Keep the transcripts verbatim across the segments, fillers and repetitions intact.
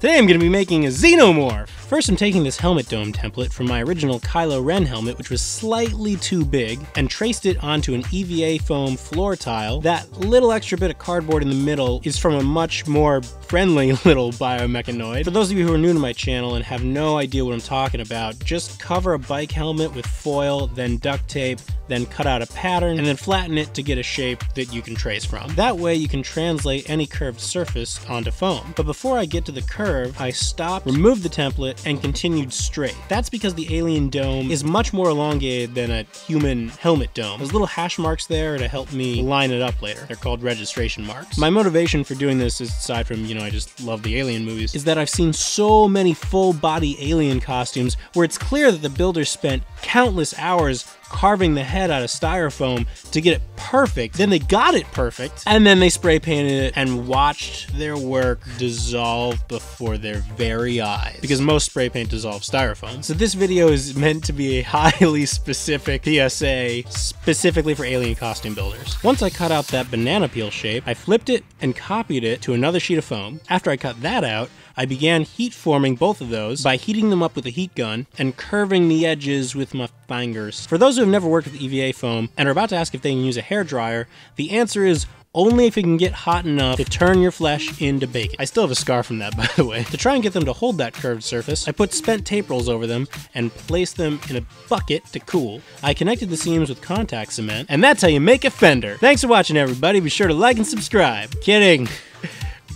Today I'm going to be making a Xenomorph! First I'm taking this helmet dome template from my original Kylo Ren helmet, which was slightly too big, and traced it onto an E V A foam floor tile. That little extra bit of cardboard in the middle is from a much more friendly little biomechanoid. For those of you who are new to my channel and have no idea what I'm talking about, just cover a bike helmet with foil, then duct tape, then cut out a pattern, and then flatten it to get a shape that you can trace from. That way you can translate any curved surface onto foam. But before I get to the curve, I stopped, removed the template, and continued straight. That's because the alien dome is much more elongated than a human helmet dome. There's little hash marks there to help me line it up later. They're called registration marks. My motivation for doing this, is, aside from, you know, I just love the alien movies, is that I've seen so many full-body alien costumes where it's clear that the builder spent countless hours carving the head out of styrofoam to get it perfect. Then they got it perfect, and then they spray painted it and watched their work dissolve before their very eyes, because most spray paint dissolves styrofoam. So this video is meant to be a highly specific P S A specifically for alien costume builders. Once I cut out that banana peel shape, I flipped it and copied it to another sheet of foam. After I cut that out, I began heat forming both of those by heating them up with a heat gun and curving the edges with my fingers. For those who have never worked with E V A foam and are about to ask if they can use a hairdryer, the answer is only if it can get hot enough to turn your flesh into bacon. I still have a scar from that, by the way. To try and get them to hold that curved surface, I put spent tape rolls over them and placed them in a bucket to cool. I connected the seams with contact cement, and that's how you make a fender. Thanks for watching, everybody. Be sure to like and subscribe. Kidding.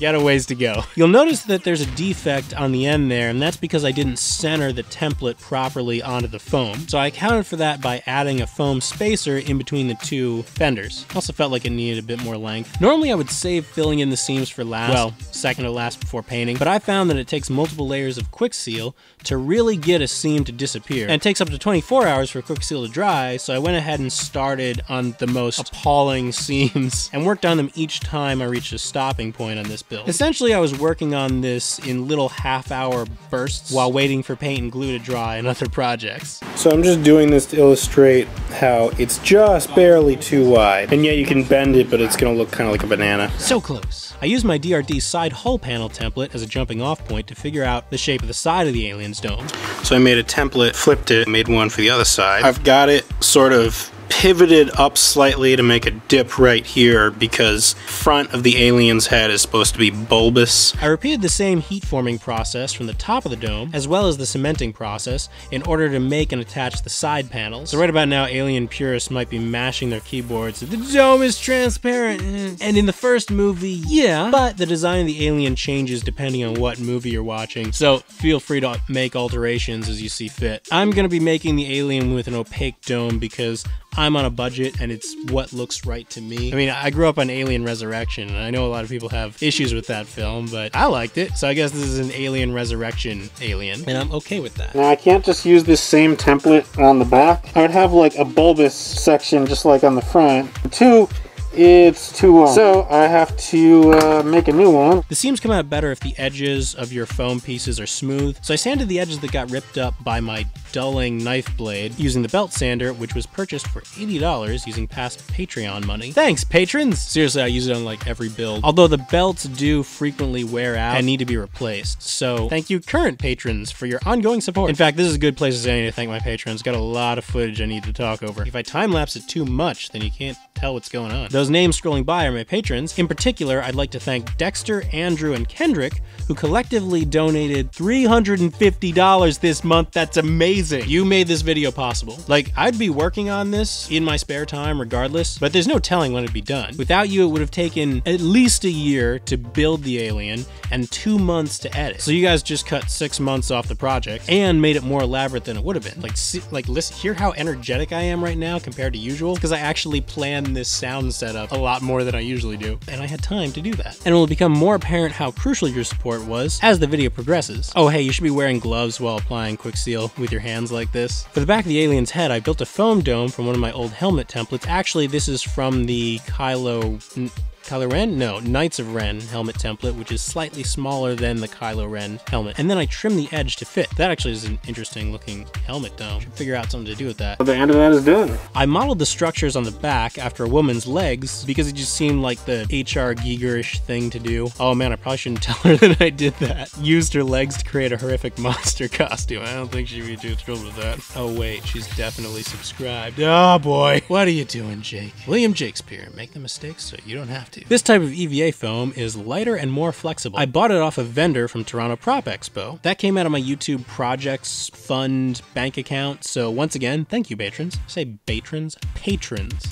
Got a ways to go. You'll notice that there's a defect on the end there, and that's because I didn't center the template properly onto the foam. So I accounted for that by adding a foam spacer in between the two fenders. Also felt like it needed a bit more length. Normally I would save filling in the seams for last, well, second to last before painting, but I found that it takes multiple layers of quick seal to really get a seam to disappear. And it takes up to twenty-four hours for quick seal to dry, so I went ahead and started on the most appalling seams and worked on them each time I reached a stopping point on this build. Essentially, I was working on this in little half-hour bursts while waiting for paint and glue to dry and other projects. So I'm just doing this to illustrate how it's just barely too wide. And yeah, you can bend it, but it's gonna look kind of like a banana. So close. I used my D R D side hull panel template as a jumping off point to figure out the shape of the side of the alien's dome. So I made a template, flipped it, made one for the other side. I've got it sort of pivoted up slightly to make a dip right here because front of the alien's head is supposed to be bulbous. I repeated the same heat forming process from the top of the dome as well as the cementing process in order to make and attach the side panels. So right about now, alien purists might be mashing their keyboards. The dome is transparent, and in the first movie, yeah, but the design of the alien changes depending on what movie you're watching, so feel free to make alterations as you see fit. I'm gonna be making the alien with an opaque dome because I'm on a budget and it's what looks right to me. I mean, I grew up on Alien Resurrection, and I know a lot of people have issues with that film, but I liked it. So I guess this is an Alien Resurrection alien, and I'm okay with that. Now, I can't just use this same template on the back. I would have like a bulbous section just like on the front. Two, it's too long. So I have to uh, make a new one. The seams come out better if the edges of your foam pieces are smooth. So I sanded the edges that got ripped up by my dulling knife blade using the belt sander, which was purchased for eighty dollars using past Patreon money. Thanks, patrons! Seriously, I use it on like every build. Although the belts do frequently wear out and need to be replaced. So thank you, current patrons, for your ongoing support. In fact, this is a good place as any to thank my patrons. Got a lot of footage I need to talk over. If I time-lapse it too much, then you can't tell what's going on. Those names scrolling by are my patrons. In particular, I'd like to thank Dexter, Andrew, and Kendrick, who collectively donated three hundred fifty dollars this month. That's amazing. You made this video possible. Like, I'd be working on this in my spare time regardless, but there's no telling when it'd be done. Without you, it would have taken at least a year to build the alien and two months to edit. So you guys just cut six months off the project and made it more elaborate than it would have been. Like, see, like listen, hear how energetic I am right now compared to usual? Because I actually planned this sound setup a lot more than I usually do, and I had time to do that. And it will become more apparent how crucial your support was as the video progresses. Oh hey, you should be wearing gloves while applying quick seal with your hands like this. For the back of the alien's head, I built a foam dome from one of my old helmet templates. Actually, this is from the Kylo... Kylo Ren? No, Knights of Ren helmet template, which is slightly smaller than the Kylo Ren helmet. And then I trimmed the edge to fit. That actually is an interesting looking helmet dome. Should figure out something to do with that. Well, the end of that is done. I modeled the structures on the back after a woman's legs because it just seemed like the H R Giger-ish thing to do. Oh man, I probably shouldn't tell her that I did that. Used her legs to create a horrific monster costume. I don't think she'd be too thrilled with that. Oh wait, she's definitely subscribed. Oh boy. What are you doing, Jake? William Jakespeare, make the mistakes so you don't have to. This type of E V A foam is lighter and more flexible. I bought it off a vendor from Toronto Prop Expo. That came out of my YouTube projects fund bank account. So once again, thank you, patrons. I say patrons, patrons.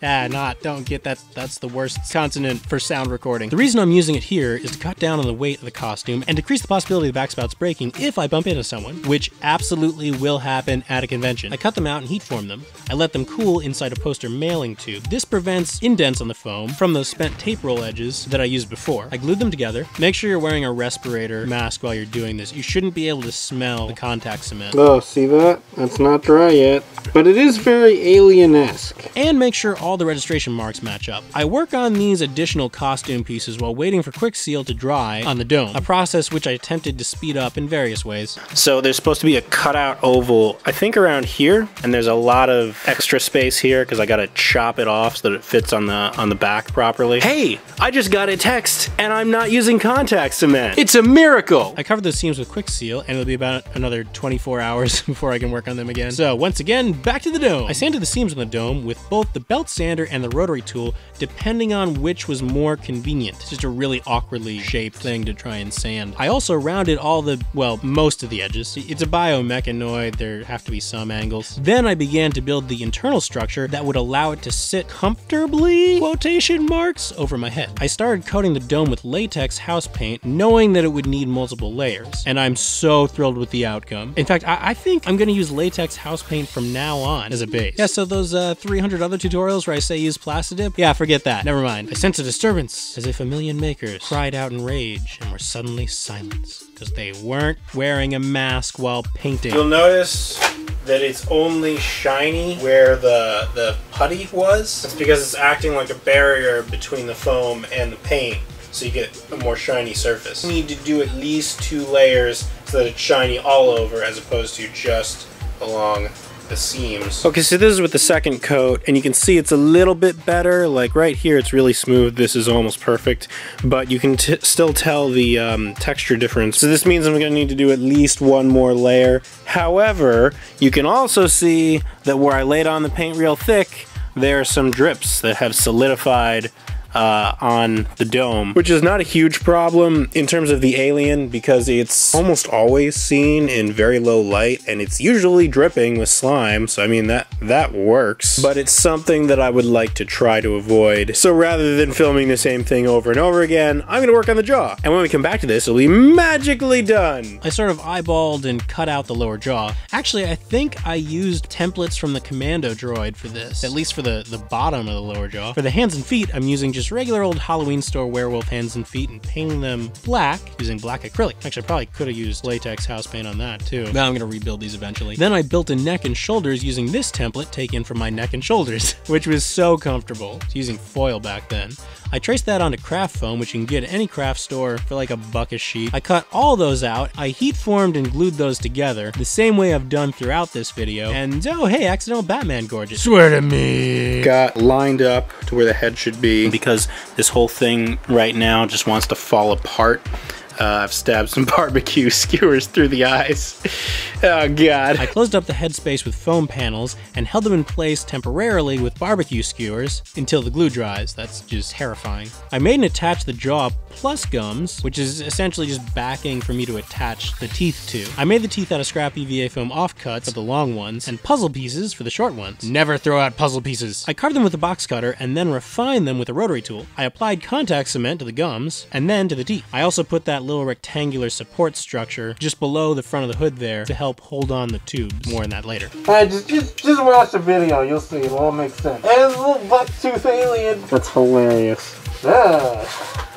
Ah, not, don't get that, that's the worst consonant for sound recording. The reason I'm using it here is to cut down on the weight of the costume and decrease the possibility of backspouts breaking if I bump into someone, which absolutely will happen at a convention. I cut them out and heat form them. I let them cool inside a poster mailing tube. This prevents indents on the foam from those spent tape roll edges that I used before. I glued them together. Make sure you're wearing a respirator mask while you're doing this. You shouldn't be able to smell the contact cement. Oh, see that? That's not dry yet. But it is very alien-esque. And make sure all all the registration marks match up. I work on these additional costume pieces while waiting for quick seal to dry on the dome, a process which I attempted to speed up in various ways. So there's supposed to be a cutout oval, I think around here, and there's a lot of extra space here because I gotta chop it off so that it fits on the on the back properly. Hey, I just got a text and I'm not using contact cement. It's a miracle. I covered those seams with quick seal and it'll be about another twenty-four hours before I can work on them again. So once again, back to the dome. I sanded the seams on the dome with both the belt sander and the rotary tool, depending on which was more convenient. It's just a really awkwardly shaped thing to try and sand. I also rounded all the, well, most of the edges. It's a biomechanoid, there have to be some angles. Then I began to build the internal structure that would allow it to sit comfortably, quotation marks, over my head. I started coating the dome with latex house paint, knowing that it would need multiple layers, and I'm so thrilled with the outcome. In fact, I, I think I'm gonna use latex house paint from now on as a base. Yeah, so those uh, three hundred other tutorials where I say use Plasti Dip? Yeah, forget that. Never mind. I sense a disturbance, as if a million makers cried out in rage and were suddenly silenced because they weren't wearing a mask while painting. You'll notice that it's only shiny where the the putty was. It's because it's acting like a barrier between the foam and the paint, so you get a more shiny surface. You need to do at least two layers so that it's shiny all over as opposed to just along the seams. Okay, so this is with the second coat, and you can see it's a little bit better. Like right here, it's really smooth. This is almost perfect, but you can t still tell the um, texture difference. So this means I'm gonna need to do at least one more layer. However, you can also see that where I laid on the paint real thick, there are some drips that have solidified Uh, on the dome, which is not a huge problem in terms of the alien because it's almost always seen in very low light and it's usually dripping with slime, so I mean that that works, but it's something that I would like to try to avoid. So rather than filming the same thing over and over again, I'm gonna work on the jaw, and when we come back to this, it'll be magically done. I sort of eyeballed and cut out the lower jaw. Actually, I think I used templates from the Commando Droid for this, at least for the the bottom of the lower jaw. For the hands and feet, I'm using just regular old Halloween store werewolf hands and feet and painting them black using black acrylic. Actually, I probably could have used latex house paint on that too. Now I'm gonna rebuild these eventually. Then I built a neck and shoulders using this template taken from my neck and shoulders, which was so comfortable. It's using foil back then. I traced that onto craft foam, which you can get at any craft store for like a buck a sheet. I cut all those out. I heat formed and glued those together the same way I've done throughout this video. And oh, hey, accidental Batman gorgeous. Swear to me. Got lined up to where the head should be because this whole thing right now just wants to fall apart. Uh, I've stabbed some barbecue skewers through the eyes. Oh God. I closed up the headspace with foam panels and held them in place temporarily with barbecue skewers until the glue dries. That's just terrifying. I made and attached the jaw plus gums, which is essentially just backing for me to attach the teeth to. I made the teeth out of scrap E V A foam offcuts for the long ones and puzzle pieces for the short ones. Never throw out puzzle pieces. I carved them with a box cutter and then refined them with a rotary tool. I applied contact cement to the gums and then to the teeth. I also put that little rectangular support structure just below the front of the hood there to help hold on the tubes. More on that later. Hey, just, just, just watch the video, you'll see, it all makes sense. And it's a little buck-tooth alien. That's hilarious. Ah.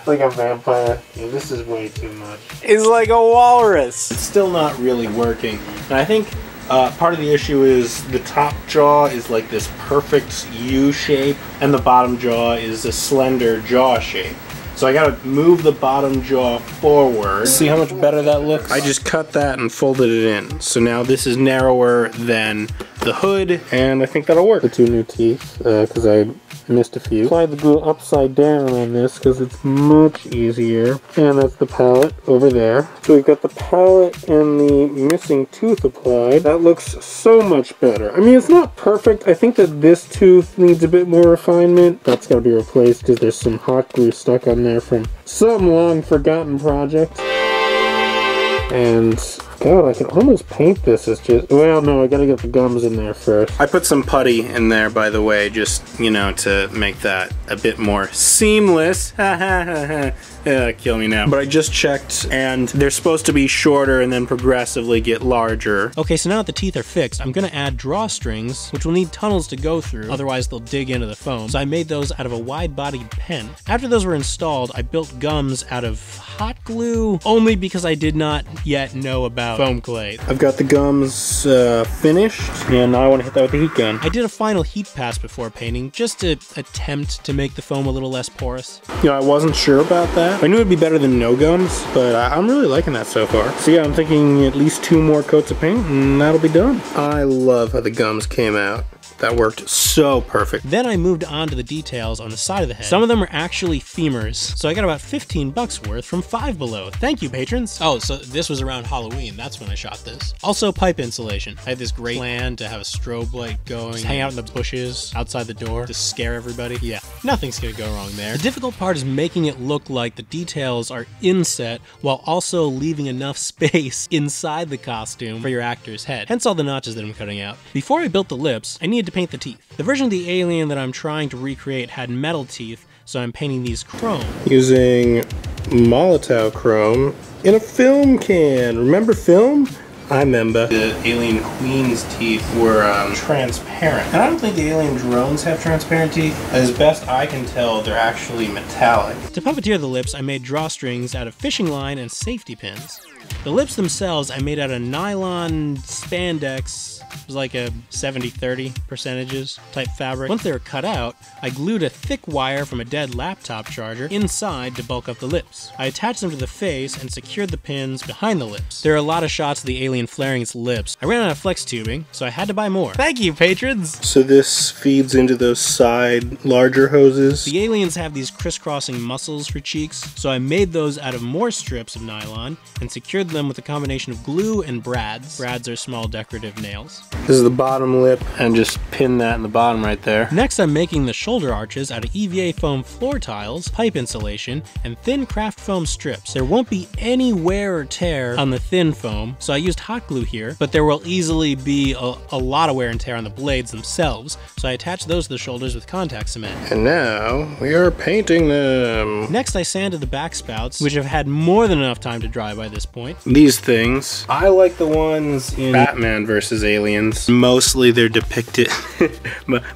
Like a vampire. Yeah, this is way too much. It's like a walrus. It's still not really working. And I think Uh, part of the issue is the top jaw is like this perfect U shape, and the bottom jaw is a slender jaw shape. So I gotta move the bottom jaw forward. See how much better that looks? I just cut that and folded it in. So now this is narrower than the hood, and I think that'll work. The two new teeth, because uh, I missed a few. Apply the glue upside down on this, because it's much easier. And that's the palette over there. So we've got the palette and the missing tooth applied. That looks so much better. I mean, it's not perfect. I think that this tooth needs a bit more refinement. That's gotta be replaced, because there's some hot glue stuck on there from some long forgotten project. And God, I can almost paint this as just, well, no, I gotta get the gums in there first. I put some putty in there, by the way, just, you know, to make that a bit more seamless. Ha ha ha ha. Uh, kill me now. But I just checked, and they're supposed to be shorter and then progressively get larger. Okay, so now that the teeth are fixed, I'm gonna add drawstrings, which will need tunnels to go through, otherwise they'll dig into the foam. So I made those out of a wide-bodied pen. After those were installed, I built gums out of hot glue, only because I did not yet know about foam clay. I've got the gums uh, finished, and now I wanna hit that with the heat gun. I did a final heat pass before painting, just to attempt to make the foam a little less porous. You know, I wasn't sure about that. I knew it'd be better than no gums, but I'm really liking that so far. So yeah, I'm thinking at least two more coats of paint and that'll be done. I love how the gums came out. That worked so perfect. Then I moved on to the details on the side of the head. Some of them are actually femurs. So I got about fifteen bucks worth from Five Below. Thank you, patrons. Oh, so this was around Halloween. That's when I shot this. Also pipe insulation. I had this great plan to have a strobe light going, just hang out in the bushes outside the door to scare everybody. Yeah, nothing's gonna go wrong there. The difficult part is making it look like the details are inset while also leaving enough space inside the costume for your actor's head. Hence all the notches that I'm cutting out. Before I built the lips, I needed to paint the teeth. The version of the alien that I'm trying to recreate had metal teeth, so I'm painting these chrome. Using Molotow chrome in a film can. Remember film? I remember. The alien queen's teeth were um, transparent. And I don't think the alien drones have transparent teeth. As best I can tell, they're actually metallic. To puppeteer the lips, I made drawstrings out of fishing line and safety pins. The lips themselves I made out of nylon spandex. It was like a seventy thirty percentages type fabric. Once they were cut out, I glued a thick wire from a dead laptop charger inside to bulk up the lips. I attached them to the face and secured the pins behind the lips. There are a lot of shots of the alien flaring its lips. I ran out of flex tubing, so I had to buy more. Thank you, patrons! So this feeds into those side larger hoses. The aliens have these crisscrossing muscles for cheeks, so I made those out of more strips of nylon and secured them with a combination of glue and brads. Brads are small decorative nails. This is the bottom lip, and just pin that in the bottom right there. Next, I'm making the shoulder arches out of E V A foam floor tiles, pipe insulation, and thin craft foam strips. There won't be any wear or tear on the thin foam, so I used hot glue here, but there will easily be a, a lot of wear and tear on the blades themselves, so I attached those to the shoulders with contact cement. And now, we are painting them. Next, I sanded the backspouts, which have had more than enough time to dry by this point. These things. I like the ones in Batman versus Alien. Aliens. Mostly they're depicted,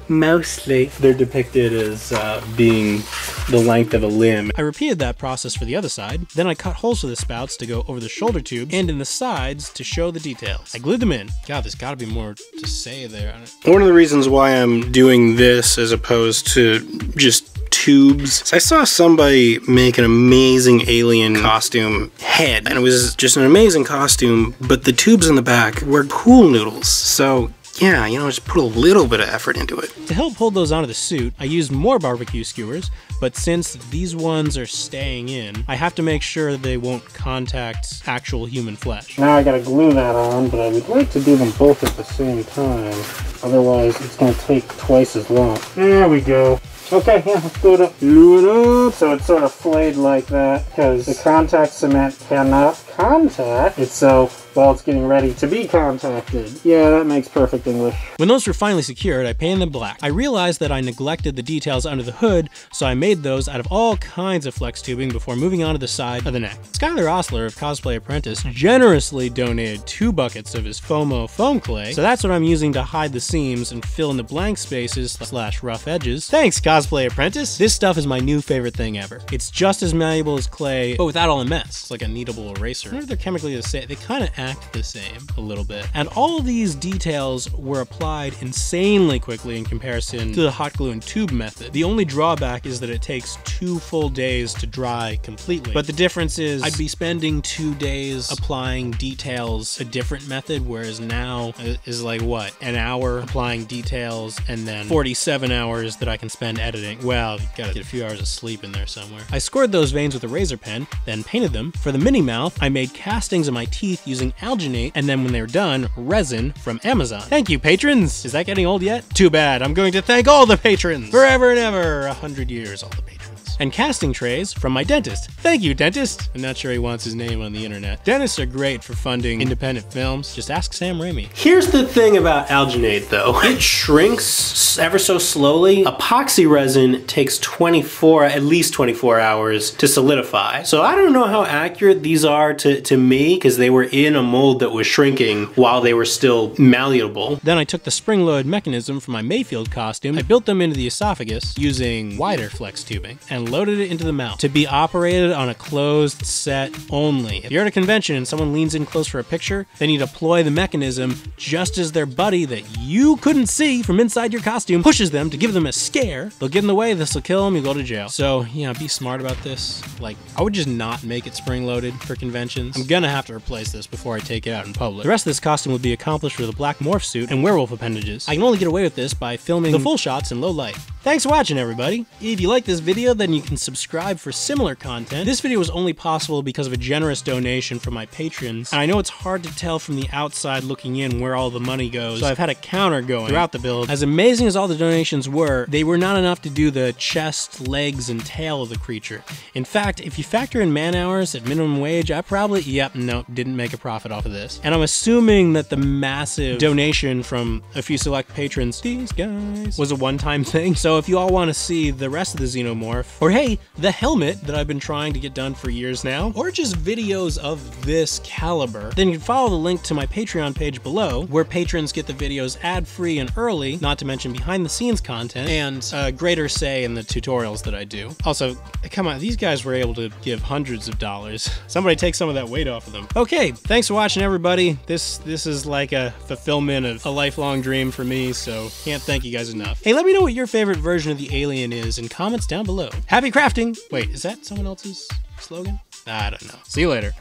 mostly they're depicted as uh, being the length of a limb. I repeated that process for the other side. Then I cut holes for the spouts to go over the shoulder tubes and in the sides to show the details. I glued them in. God, there's gotta be more to say there. One of the reasons why I'm doing this as opposed to just tubes. I saw somebody make an amazing alien costume head, and it was just an amazing costume, but the tubes in the back were pool noodles. So yeah, you know, just put a little bit of effort into it. To help hold those onto the suit, I used more barbecue skewers, but since these ones are staying in, I have to make sure they won't contact actual human flesh. Now I gotta glue that on, but I would like to do them both at the same time. Otherwise, it's gonna take twice as long. There we go. Okay, yeah, let's glue it up. Glue it up. So it's sort of flayed like that because the contact cement cannot contact itself while it's getting ready to be contacted. Yeah, that makes perfect English. When those were finally secured, I painted them black. I realized that I neglected the details under the hood, so I made those out of all kinds of flex tubing before moving on to the side of the neck. Skyler Osler of Cosplay Apprentice generously donated two buckets of his FOMO foam clay, so that's what I'm using to hide the seams and fill in the blank spaces slash rough edges. Thanks, Cosplay Apprentice! This stuff is my new favorite thing ever. It's just as malleable as clay, but without all the mess. It's like a kneadable eraser. I wonder if they're chemically the same. They kind of act the same a little bit. And all of these details were applied insanely quickly in comparison to the hot glue and tube method. The only drawback is that it takes two full days to dry completely. But the difference is I'd be spending two days applying details, a different method, whereas now is like what? An hour applying details and then forty-seven hours that I can spend editing. Well, you gotta get a few hours of sleep in there somewhere. I scored those veins with a razor pen, then painted them. For the mini mouth, I made castings of my teeth using alginate, and then when they were done, resin from Amazon. Thank you, patrons! Is that getting old yet? Too bad, I'm going to thank all the patrons! Forever and ever, a hundred years, all the patrons. And casting trays from my dentist. Thank you, dentist! I'm not sure he wants his name on the internet. Dentists are great for funding independent films. Just ask Sam Raimi. Here's the thing about alginate, though. It shrinks ever so slowly. Epoxy resin takes twenty-four, at least twenty-four hours to solidify. So I don't know how accurate these are to, to me, because they were in a mold that was shrinking while they were still malleable. Then I took the spring-load mechanism from my Mayfield costume. I built them into the esophagus using wider flex tubing and loaded it into the mouth to be operated on a closed set only. If you're at a convention and someone leans in close for a picture, then you deploy the mechanism just as their buddy that you couldn't see from inside your costume pushes them to give them a scare. They'll get in the way, this will kill them, you go to jail. So yeah, be smart about this. Like, I would just not make it spring-loaded for conventions. I'm gonna have to replace this before I take it out in public. The rest of this costume would be accomplished with a black morph suit and werewolf appendages. I can only get away with this by filming the full shots in low light. Thanks for watching, everybody. If you like this video, then you can subscribe for similar content. This video was only possible because of a generous donation from my patrons. And I know it's hard to tell from the outside looking in where all the money goes, so I've had a counter going throughout the build. As amazing as all the donations were, they were not enough to do the chest, legs, and tail of the creature. In fact, if you factor in man hours at minimum wage, I probably, yep, no, didn't make a profit off of this. And I'm assuming that the massive donation from a few select patrons, these guys, was a one-time thing. So if you all want to see the rest of the Xenomorph, or hey, the helmet that I've been trying to get done for years now, or just videos of this caliber, then you can follow the link to my Patreon page below, where patrons get the videos ad-free and early, not to mention behind-the-scenes content, and a greater say in the tutorials that I do. Also, come on, these guys were able to give hundreds of dollars. Somebody take some of that weight off of them. Okay, thanks for watching, everybody. This, this is like a fulfillment of a lifelong dream for me, so can't thank you guys enough. Hey, let me know what your favorite version of the alien is in comments down below. Happy crafting! Wait, is that someone else's slogan? I don't know. See you later.